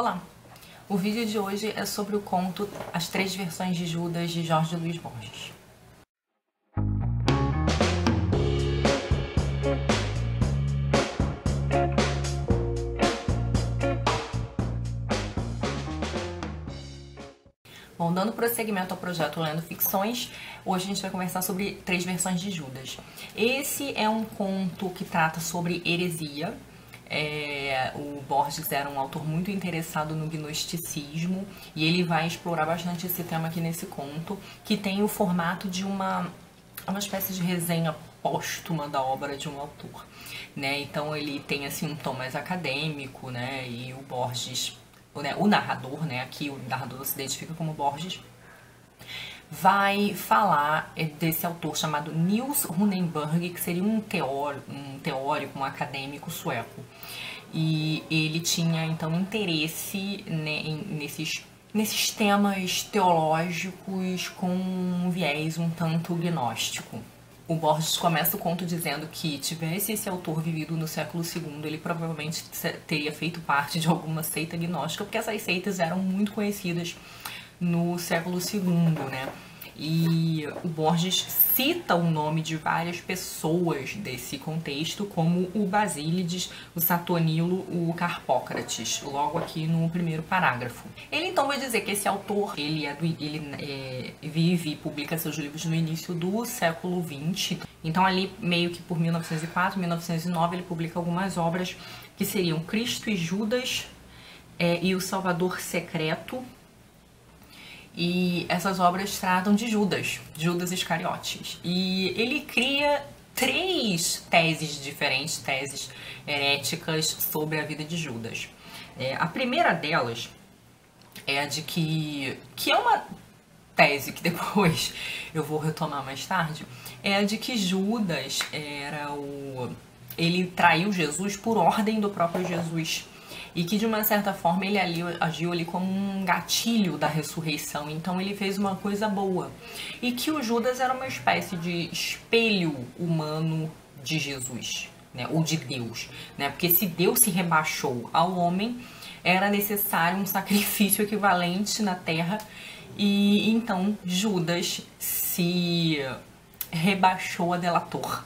Olá! O vídeo de hoje é sobre o conto As Três Versões de Judas, de Jorge Luis Borges. Bom, dando prosseguimento ao projeto Lendo Ficções, hoje a gente vai conversar sobre Três Versões de Judas. Esse é um conto que trata sobre heresia. O Borges era um autor muito interessado no gnosticismo e ele vai explorar bastante esse tema aqui nesse conto, que tem o formato de uma espécie de resenha póstuma da obra de um autor, né? Então ele tem assim um tom mais acadêmico, né? E o Borges, né? O narrador, né? Aqui o narrador se identifica como Borges, vai falar desse autor chamado Nils Runeberg, que seria um teórico, um acadêmico sueco. E ele tinha, então, interesse, né, nesses temas teológicos com um viés um tanto gnóstico. O Borges começa o conto dizendo que, tivesse esse autor vivido no século II, ele provavelmente teria feito parte de alguma seita gnóstica, porque essas seitas eram muito conhecidas no século II, né? E o Borges cita o nome de várias pessoas desse contexto, como o Basílides, o Saturnilo, o Carpócrates, logo aqui no primeiro parágrafo. Ele então vai dizer que esse autor, ele vive e publica seus livros no início do século XX. Então ali, meio que por 1904, 1909, ele publica algumas obras que seriam Cristo e Judas e o Salvador Secreto. E essas obras tratam de Judas Iscariotes. E ele cria três teses diferentes, teses heréticas sobre a vida de Judas. A primeira delas é a de que é uma tese que depois eu vou retomar mais tarde, é a de que Judas ele traiu Jesus por ordem do próprio Jesus. E que, de uma certa forma, ele agiu ali como um gatilho da ressurreição. Então, ele fez uma coisa boa. E que o Judas era uma espécie de espelho humano de Jesus, né? Ou de Deus, né? Porque se Deus se rebaixou ao homem, era necessário um sacrifício equivalente na terra. E, então, Judas se rebaixou a delator.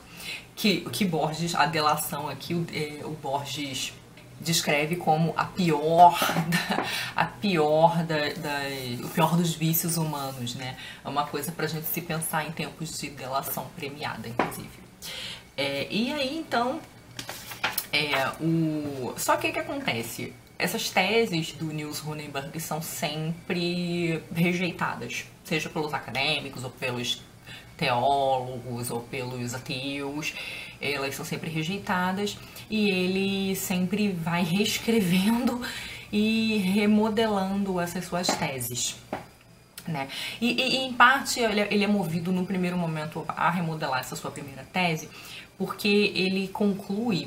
Que Borges, a delação aqui, o Borges descreve como o pior dos vícios humanos, né? É uma coisa pra gente se pensar em tempos de delação premiada, inclusive. E aí, então, só que o que acontece? Essas teses do Nils Runeberg são sempre rejeitadas, seja pelos acadêmicos ou pelos teólogos ou pelos ateus, elas são sempre rejeitadas e ele sempre vai reescrevendo e remodelando essas suas teses, né? E em parte ele é movido no primeiro momento a remodelar essa sua primeira tese, porque ele conclui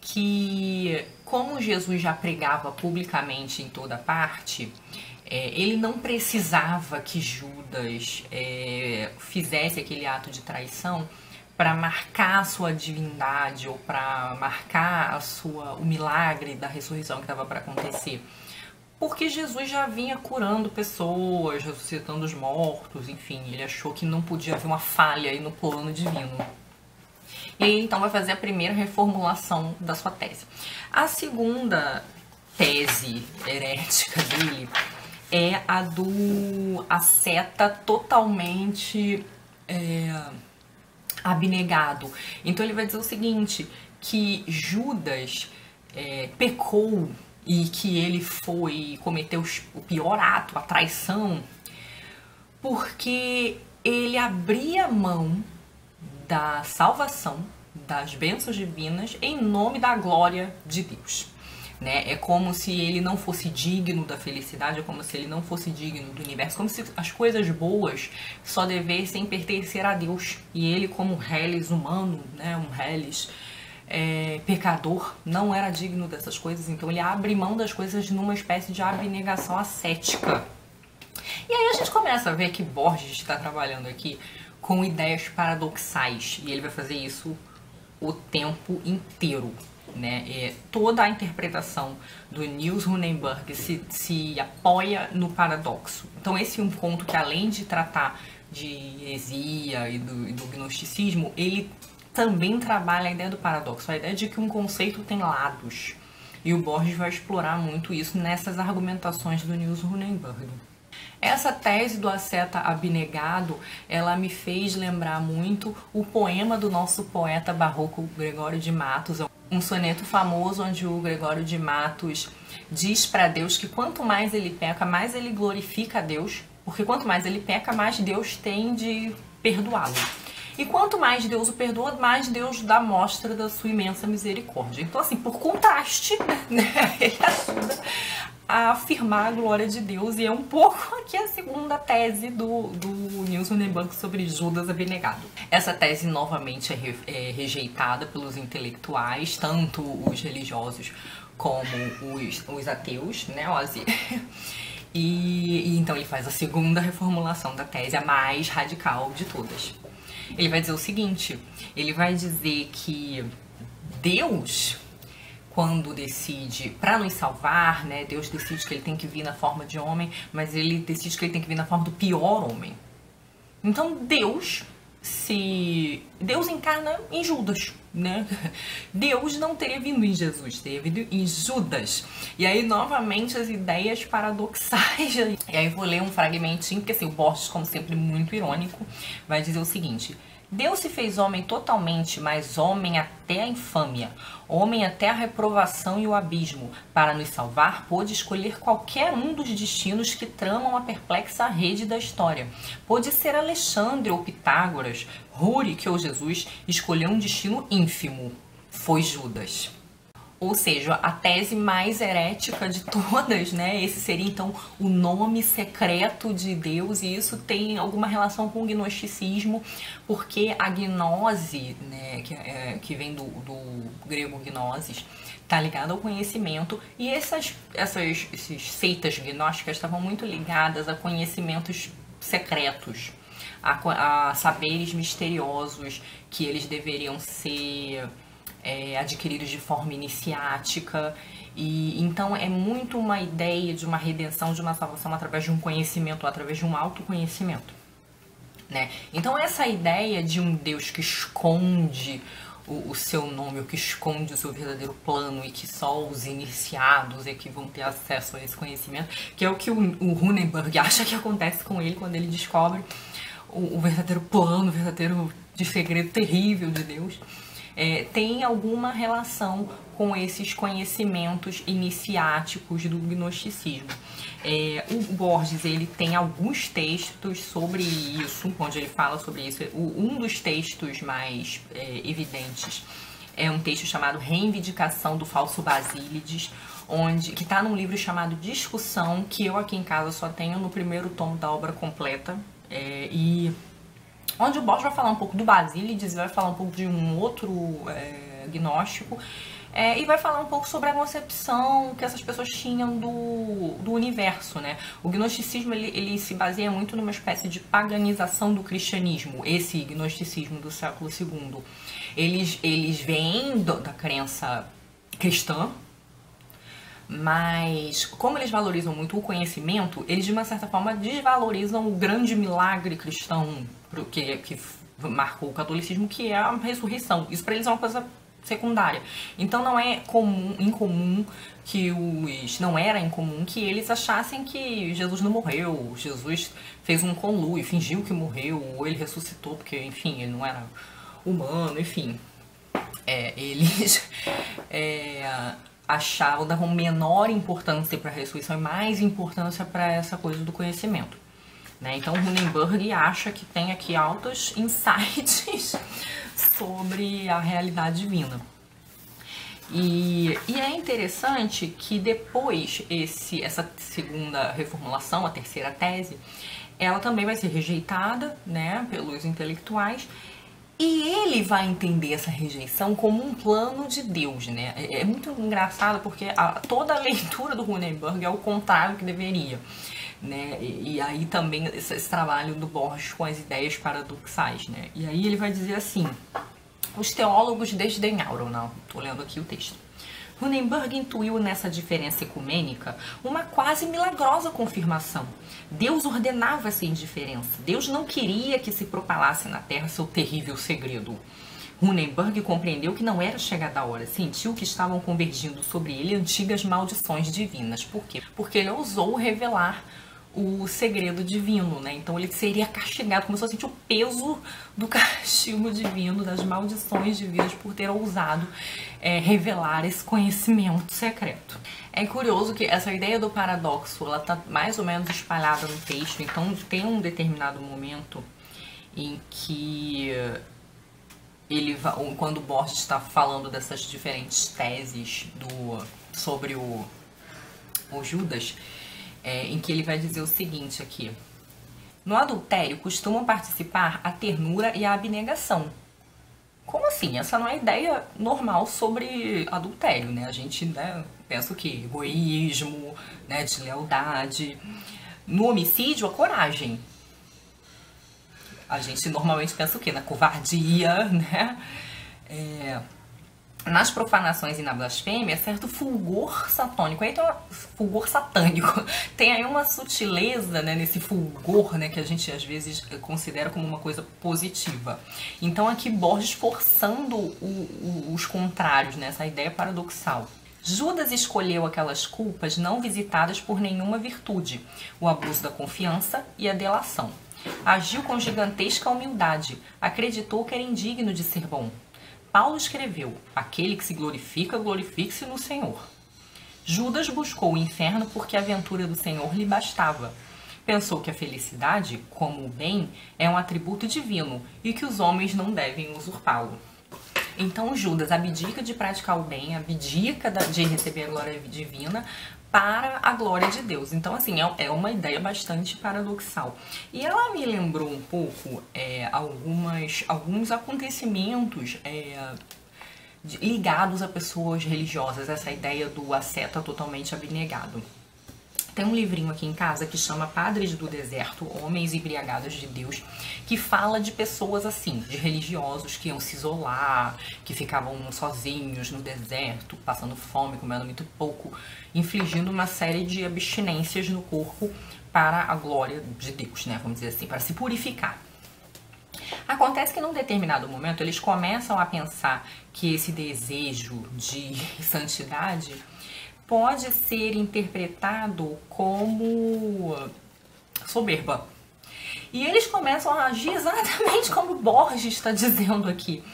que, como Jesus já pregava publicamente em toda parte, ele não precisava que Judas fizesse aquele ato de traição para marcar a sua divindade ou para marcar o milagre da ressurreição que estava para acontecer. Porque Jesus já vinha curando pessoas, ressuscitando os mortos, enfim, ele achou que não podia haver uma falha aí no plano divino. E aí, então, vai fazer a primeira reformulação da sua tese. A segunda tese herética dele é a asceta totalmente abnegado. Então ele vai dizer o seguinte, que Judas pecou e que ele cometeu o pior ato, a traição, porque ele abria mão da salvação, das bênçãos divinas, em nome da glória de Deus. Né? É como se ele não fosse digno da felicidade, é como se ele não fosse digno do universo, como se as coisas boas só devessem pertencer a Deus. E ele, como um reles humano, né? Um reles pecador, não era digno dessas coisas. Então ele abre mão das coisas numa espécie de abnegação ascética. E aí a gente começa a ver que Borges está trabalhando aqui com ideias paradoxais. E ele vai fazer isso o tempo inteiro. né? Toda a interpretação do Nils Runeberg se apoia no paradoxo. Então esse é um conto que, além de tratar de heresia e do gnosticismo, ele também trabalha a ideia do paradoxo, a ideia de que um conceito tem lados. E o Borges vai explorar muito isso nessas argumentações do Nils Runeberg. Essa tese do asceta abnegado, ela me fez lembrar muito o poema do nosso poeta barroco Gregório de Matos, um soneto famoso onde o Gregório de Matos diz para Deus que quanto mais ele peca, mais ele glorifica a Deus, porque quanto mais ele peca, mais Deus tem de perdoá-lo. E quanto mais Deus o perdoa, mais Deus dá mostra da sua imensa misericórdia. Então, assim, por contraste, né, ele ajuda a afirmar a glória de Deus. E é um pouco aqui a segunda tese do Nils Runeberg sobre Judas abnegado. Essa tese, novamente, é rejeitada pelos intelectuais, tanto os religiosos como os ateus, né, Ozzy? E então ele faz a segunda reformulação da tese, a mais radical de todas. Ele vai dizer o seguinte, ele vai dizer que Deus, quando decide para nos salvar, né, Deus decide que ele tem que vir na forma de homem, mas ele decide que ele tem que vir na forma do pior homem. Então Deus encarna em Judas, né? Deus não teria vindo em Jesus, teria vindo em Judas. E aí, novamente, as ideias paradoxais. E aí vou ler um fragmentinho, porque assim, o Borges, como sempre, muito irônico, vai dizer o seguinte: Deus se fez homem totalmente, mas homem até a infâmia, homem até a reprovação e o abismo. Para nos salvar, pôde escolher qualquer um dos destinos que tramam a perplexa rede da história. Pôde ser Alexandre ou Pitágoras, Rúric ou Jesus, escolheu um destino ínfimo. Foi Judas. Ou seja, a tese mais herética de todas, né? Esse seria, então, o nome secreto de Deus, e isso tem alguma relação com o gnosticismo, porque a gnose, né, que vem do grego gnosis, está ligada ao conhecimento, e essas seitas gnósticas estavam muito ligadas a conhecimentos secretos, a saberes misteriosos que eles deveriam ser adquiridos de forma iniciática. E então é muito uma ideia de uma redenção, de uma salvação através de um conhecimento, através de um autoconhecimento, né? Então essa ideia de um Deus que esconde o seu nome, o que esconde o seu verdadeiro plano, e que só os iniciados é que vão ter acesso a esse conhecimento, que é o que o Runeberg acha que acontece com ele quando ele descobre o verdadeiro plano, o verdadeiro segredo terrível de Deus. Tem alguma relação com esses conhecimentos iniciáticos do gnosticismo. O Borges, ele tem alguns textos sobre isso, onde ele fala sobre isso. Um dos textos mais evidentes é um texto chamado Reivindicação do Falso Basílides, que está num livro chamado Discussão, que eu aqui em casa só tenho no primeiro tomo da obra completa, onde o Borges vai falar um pouco do Basílides, vai falar um pouco de um outro gnóstico, e vai falar um pouco sobre a concepção que essas pessoas tinham do universo, né? O gnosticismo, ele se baseia muito numa espécie de paganização do cristianismo, esse gnosticismo do século II. Eles vêm da crença cristã, mas como eles valorizam muito o conhecimento, eles de uma certa forma desvalorizam o grande milagre cristão que marcou o catolicismo, que é a ressurreição. Isso para eles é uma coisa secundária. Então não é incomum que não era incomum que eles achassem que Jesus não morreu, Jesus fez um conluio, fingiu que morreu, ou ele ressuscitou porque, enfim, ele não era humano, enfim. Eles achavam, davam menor importância para a ressurreição e mais importância para essa coisa do conhecimento, né? Então o Runeberg acha que tem aqui altos insights sobre a realidade divina. E é interessante que depois essa segunda reformulação, a terceira tese, ela também vai ser rejeitada, né, pelos intelectuais. E ele vai entender essa rejeição como um plano de Deus, né? É muito engraçado porque toda a leitura do Runeberg é o contrário que deveria, né? E aí também esse trabalho do Borges com as ideias paradoxais, né? E aí ele vai dizer assim, os teólogos desdenharam, não, tô lendo aqui o texto. Runeberg intuiu nessa diferença ecumênica uma quase milagrosa confirmação. Deus ordenava essa indiferença. Deus não queria que se propalasse na Terra seu terrível segredo. Runeberg compreendeu que não era chegada a hora, sentiu que estavam convergindo sobre ele antigas maldições divinas. Por quê? Porque ele ousou revelar o segredo divino, né? Então ele seria castigado, começou a sentir o peso do castigo divino, das maldições divinas por ter ousado revelar esse conhecimento secreto. É curioso que essa ideia do paradoxo, ela tá mais ou menos espalhada no texto, então tem um determinado momento em que quando Borges está falando dessas diferentes teses sobre o Judas, em que ele vai dizer o seguinte aqui: no adultério costumam participar a ternura e a abnegação. Como assim? Essa não é a ideia normal sobre adultério, né? A gente, né, pensa o quê? Egoísmo, né, deslealdade. No homicídio, a coragem. A gente normalmente pensa o quê? Na covardia, né? Nas profanações e na blasfêmia, certo fulgor satânico. Então, fulgor satânico. Tem aí uma sutileza, né, nesse fulgor, né, que a gente às vezes considera como uma coisa positiva. Então, aqui Borges forçando os contrários, né, essa ideia paradoxal. Judas escolheu aquelas culpas não visitadas por nenhuma virtude, o abuso da confiança e a delação. Agiu com gigantesca humildade, acreditou que era indigno de ser bom. Paulo escreveu: aquele que se glorifica, glorifique-se no Senhor. Judas buscou o inferno porque a aventura do Senhor lhe bastava. Pensou que a felicidade, como o bem, é um atributo divino e que os homens não devem usurpá-lo. Então Judas abdica de praticar o bem, abdica de receber a glória divina para a glória de Deus. Então, assim, é uma ideia bastante paradoxal. E ela me lembrou um pouco alguns acontecimentos ligados a pessoas religiosas, essa ideia do asceta totalmente abnegado. Tem um livrinho aqui em casa que chama Padres do Deserto, Homens Embriagados de Deus, que fala de pessoas assim, de religiosos que iam se isolar, que ficavam sozinhos no deserto, passando fome, comendo muito pouco, infligindo uma série de abstinências no corpo para a glória de Deus, né? Vamos dizer assim, para se purificar. Acontece que num determinado momento eles começam a pensar que esse desejo de santidade pode ser interpretado como soberba. E eles começam a agir exatamente como Borges está dizendo aqui.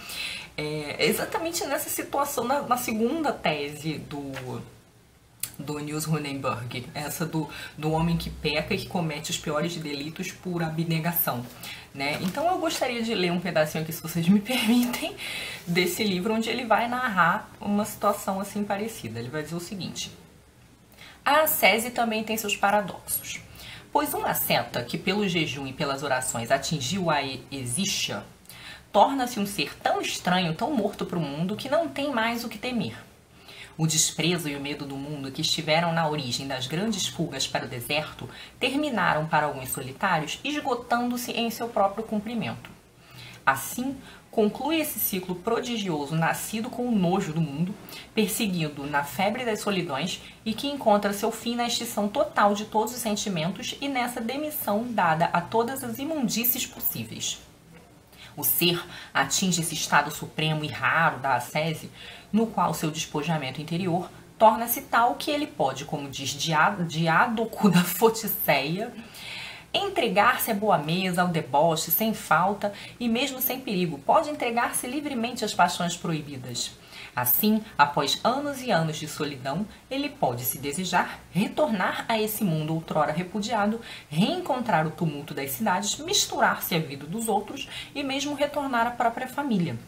Exatamente nessa situação, na segunda tese do Nils Runeberg, essa do homem que peca e que comete os piores delitos por abnegação, né? Então eu gostaria de ler um pedacinho aqui, se vocês me permitem, desse livro, onde ele vai narrar uma situação assim parecida. Ele vai dizer o seguinte: a ascese também tem seus paradoxos, pois um asceta que pelo jejum e pelas orações atingiu a exístia torna-se um ser tão estranho, tão morto para o mundo, que não tem mais o que temer. O desprezo e o medo do mundo, que estiveram na origem das grandes fugas para o deserto, terminaram para alguns solitários esgotando-se em seu próprio cumprimento. Assim, conclui esse ciclo prodigioso nascido com o nojo do mundo, perseguido na febre das solidões e que encontra seu fim na extinção total de todos os sentimentos e nessa demissão dada a todas as imundícies possíveis. O ser atinge esse estado supremo e raro da ascese, no qual seu despojamento interior torna-se tal que ele pode, como diz Diádoco da Foticeia, entregar-se à boa mesa, ao deboche, sem falta e mesmo sem perigo, pode entregar-se livremente às paixões proibidas. Assim, após anos e anos de solidão, ele pode, se desejar, retornar a esse mundo outrora repudiado, reencontrar o tumulto das cidades, misturar-se à vida dos outros e mesmo retornar à própria família.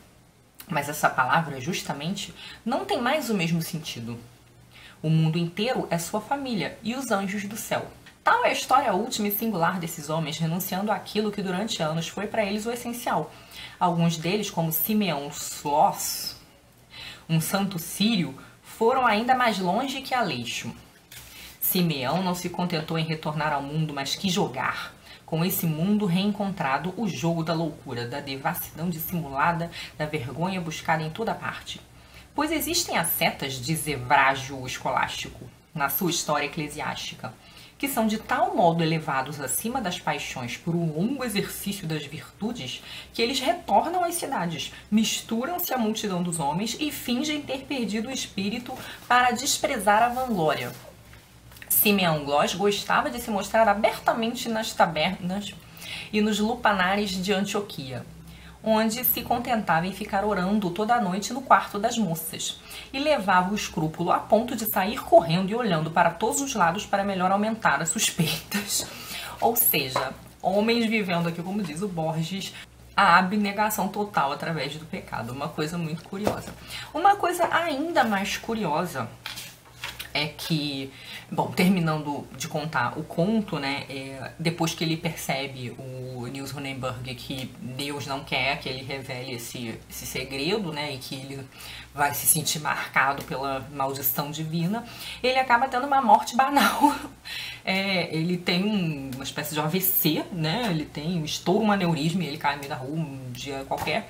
Mas essa palavra, justamente, não tem mais o mesmo sentido. O mundo inteiro é sua família e os anjos do céu. Tal é a história última e singular desses homens, renunciando àquilo que durante anos foi para eles o essencial. Alguns deles, como Simeão Sloss, um santo sírio, foram ainda mais longe que Aleixo. Simeão não se contentou em retornar ao mundo, mas quis jogar com esse mundo reencontrado o jogo da loucura, da devassidão dissimulada, da vergonha buscada em toda parte. pois existem as setas de Zevrajo Escolástico, na sua história eclesiástica, que são de tal modo elevados acima das paixões por um longo exercício das virtudes, que eles retornam às cidades, misturam-se à multidão dos homens e fingem ter perdido o espírito para desprezar a vanglória. Simeão Sloss gostava de se mostrar abertamente nas tabernas e nos lupanares de Antioquia, onde se contentava em ficar orando toda a noite no quarto das moças, e levava o escrúpulo a ponto de sair correndo e olhando para todos os lados para melhor aumentar as suspeitas. Ou seja, homens vivendo aqui, como diz o Borges, a abnegação total através do pecado. Uma coisa muito curiosa. Uma coisa ainda mais curiosa é que, bom, terminando de contar o conto, né, depois que ele percebe, o Nils Runeberg, que Deus não quer que ele revele esse segredo, né, e que ele vai se sentir marcado pela maldição divina, ele acaba tendo uma morte banal. Ele tem uma espécie de AVC, né, ele tem estoura um aneurisma e ele cai no meio da rua um dia qualquer.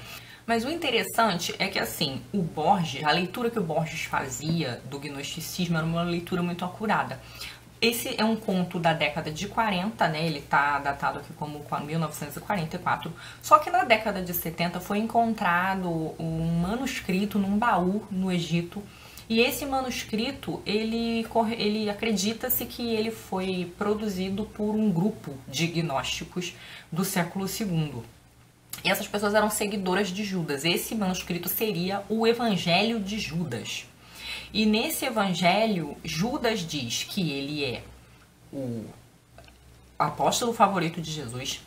Mas o interessante é que, assim, o Borges, a leitura que o Borges fazia do gnosticismo era uma leitura muito acurada. Esse é um conto da década de 40, né? Ele tá datado aqui como 1944. Só que na década de 70 foi encontrado um manuscrito num baú no Egito. E esse manuscrito, ele acredita-se que ele foi produzido por um grupo de gnósticos do século II. E essas pessoas eram seguidoras de Judas. Esse manuscrito seria o Evangelho de Judas. E nesse Evangelho, Judas diz que ele é o apóstolo favorito de Jesus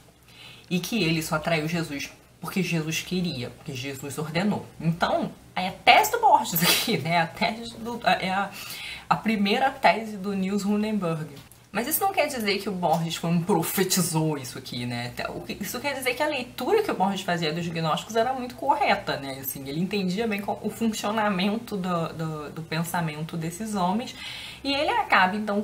e que ele só traiu Jesus porque Jesus queria, porque Jesus ordenou. Então, é a tese do Borges aqui, né? É a primeira tese do Nils Runeberg. Mas isso não quer dizer que o Borges profetizou isso aqui, né? Isso quer dizer que a leitura que o Borges fazia dos gnósticos era muito correta, né? Assim, ele entendia bem o funcionamento do pensamento desses homens. E ele acaba, então,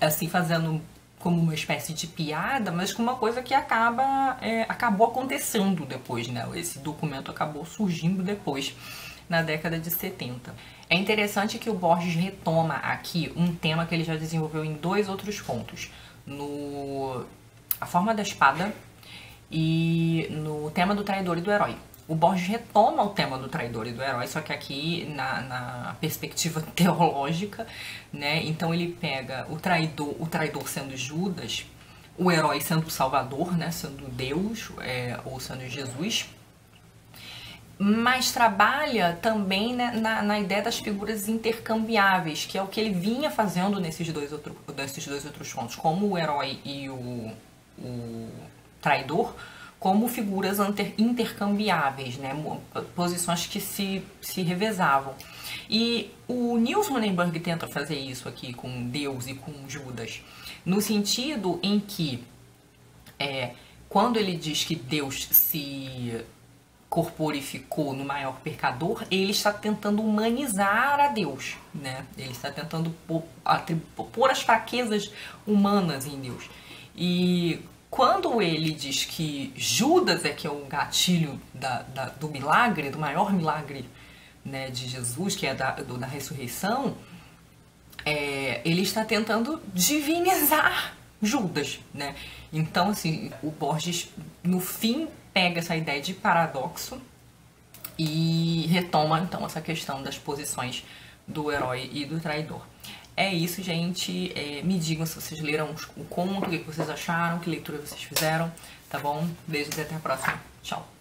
assim, fazendo como uma espécie de piada, mas com uma coisa que acabou acontecendo depois, né? Esse documento acabou surgindo depois, na década de 70. É interessante que o Borges retoma aqui um tema que ele já desenvolveu em dois outros contos, no A Forma da Espada e no tema do traidor e do herói. O Borges retoma o tema do traidor e do herói, só que aqui na perspectiva teológica, né? Então ele pega o traidor sendo Judas, o herói sendo o Salvador, né? Sendo Deus, ou sendo Jesus, mas trabalha também, né, na ideia das figuras intercambiáveis, que é o que ele vinha fazendo nesses dois outros contos, como o herói e o traidor, como figuras intercambiáveis, né, posições que se revezavam. E o Nils Runeberg tenta fazer isso aqui com Deus e com Judas, no sentido em que, quando ele diz que Deus se corporificou no maior pecador, ele está tentando humanizar a Deus, né? Ele está tentando pôr as fraquezas humanas em Deus. E quando ele diz que Judas é que é o gatilho do milagre, do maior milagre, né, de Jesus, que é da ressurreição, ele está tentando divinizar Judas, né? Então, assim, o Borges, no fim, pega essa ideia de paradoxo e retoma, então, essa questão das posições do herói e do traidor. É isso, gente. Me digam se vocês leram o conto, o que vocês acharam, que leitura vocês fizeram, tá bom? Beijos e até a próxima. Tchau!